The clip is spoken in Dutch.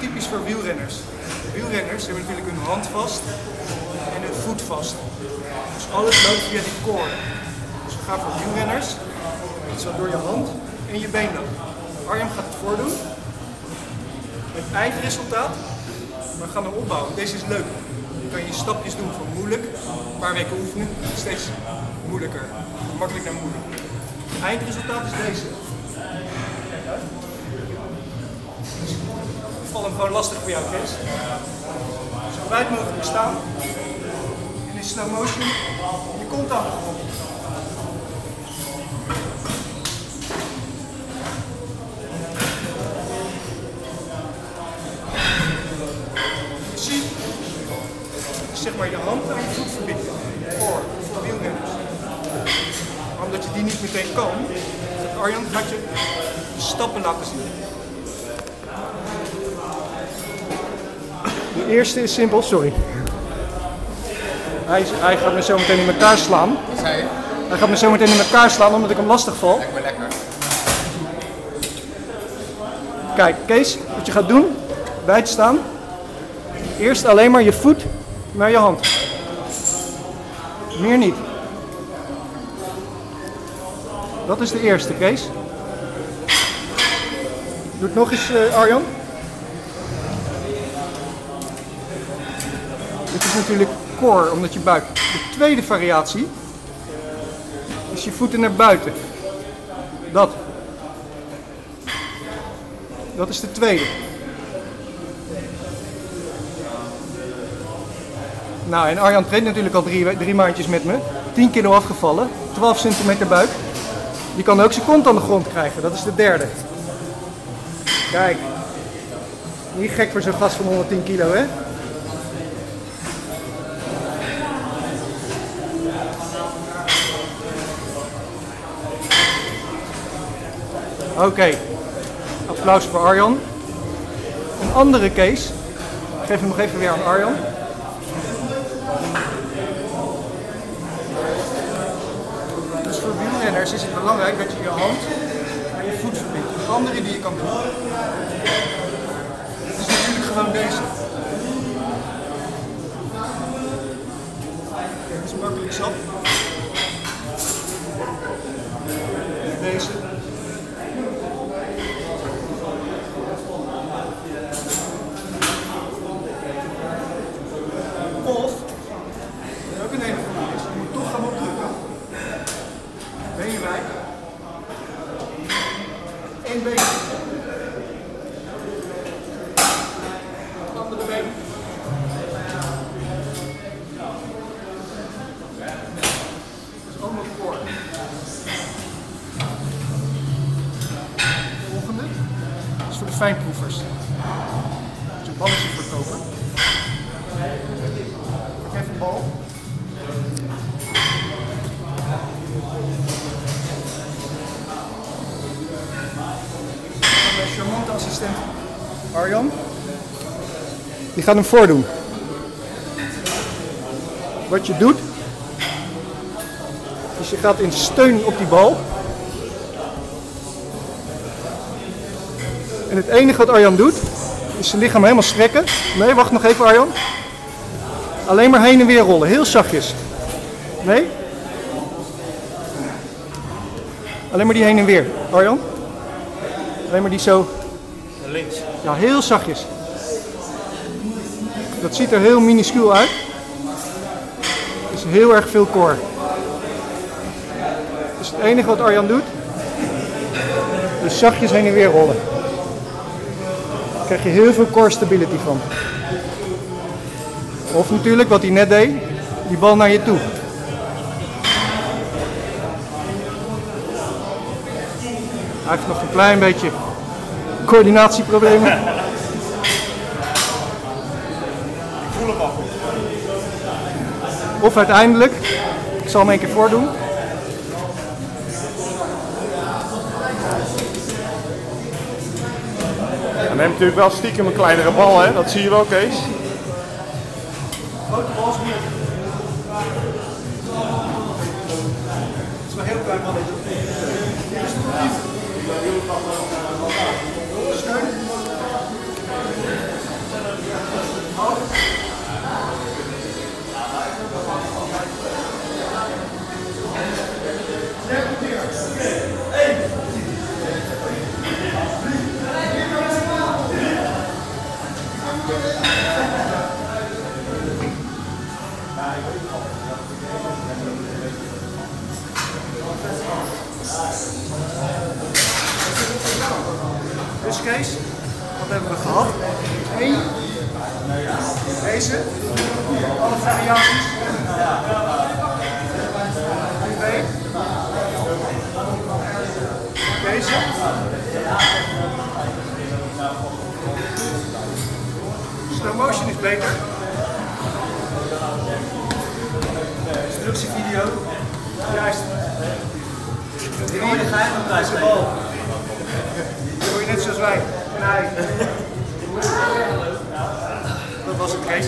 is typisch voor wielrenners. Wielrenners hebben natuurlijk hun hand vast en hun voet vast. Dus alles loopt via die koorden. Dus we gaan voor wielrenners. Het zal door je hand en je been lopen. Arjan gaat het voordoen. Met eigen resultaat. Maar we gaan hem opbouwen. Deze is leuk. Dan kan je stapjes doen van moeilijk. Een paar weken oefenen. Steeds moeilijker. Makkelijk naar moeilijk. Het eindresultaat is deze. Het valt hem gewoon lastig voor jou, Kees. Zo wijd mogelijk staan. En in slow motion. Je komt aan. Je ziet, zeg maar, je hand aan je voet verbinden. Voor wielrenners. Omdat je die niet meteen kan, zegt Arjan, gaat je stappen laten zien. De eerste is simpel, sorry. Hij gaat me zo meteen in elkaar slaan. Wat zei je? Hij gaat me zo meteen in elkaar slaan omdat ik hem lastig val. Lijkt me lekker. Kijk, Kees, wat je gaat doen, wijd staan. Eerst alleen maar je voet naar je hand. Meer niet. Dat is de eerste, Kees. Doe het nog eens, Arjan. Dit is natuurlijk core, omdat je buik. De tweede variatie is je voeten naar buiten. Dat is de tweede. Nou, en Arjan traint natuurlijk al drie maandjes met me. 10 kilo afgevallen, 12 centimeter buik. Die kan ook zijn kont aan de grond krijgen, dat is de derde. Kijk, niet gek voor zo'n gast van 110 kilo, hè? Oké, applaus voor Arjan. Een andere Kees, geef hem nog even weer aan Arjan. Dus voor wielrenners is het belangrijk dat je je hand aan je voet verbindt. De andere die je kan doen. Het is natuurlijk gewoon deze. Dit is makkelijk zat. Deze. Of, ook een hele goede is, je moet toch gaan opdrukken. Ben je wijk. Eén been. Het andere been. Dat is allemaal voor. Volgende. Dat is voor de fijnproevers. Dus een balletje verkopen. Pak even een bal. Charmante assistent Arjan. Die gaat hem voordoen. Wat je doet, is je gaat in steun op die bal. En het enige wat Arjan doet, is zijn lichaam helemaal strekken. Nee, wacht nog even, Arjan. Alleen maar heen en weer rollen, heel zachtjes. Nee? Alleen maar die heen en weer, Arjan. Alleen maar die zo... naar links. Ja, heel zachtjes. Dat ziet er heel minuscuul uit. Het is heel erg veel core. Dus het enige wat Arjan doet, is zachtjes heen en weer rollen. Daar krijg je heel veel core stability van. Of natuurlijk, wat hij net deed, die bal naar je toe. Hij heeft nog een klein beetje coördinatieproblemen. Ik voel hem al goed. Of uiteindelijk, ik zal hem een keer voordoen. En hij heeft natuurlijk wel stiekem een kleinere bal, hè? Dat zie je wel, Kees. Grote bal is moeilijk. Het is maar heel klein balletje. Dit is het. Steun. Wat hebben we gehad? Eén. Deze. Alle variaties. Twee. Deze. Slow motion is beter. Instructievideo. Juist. Die mooie geheimnis van de bal. Die hoor je net zoals wij. Nee. Dat was het, Kees.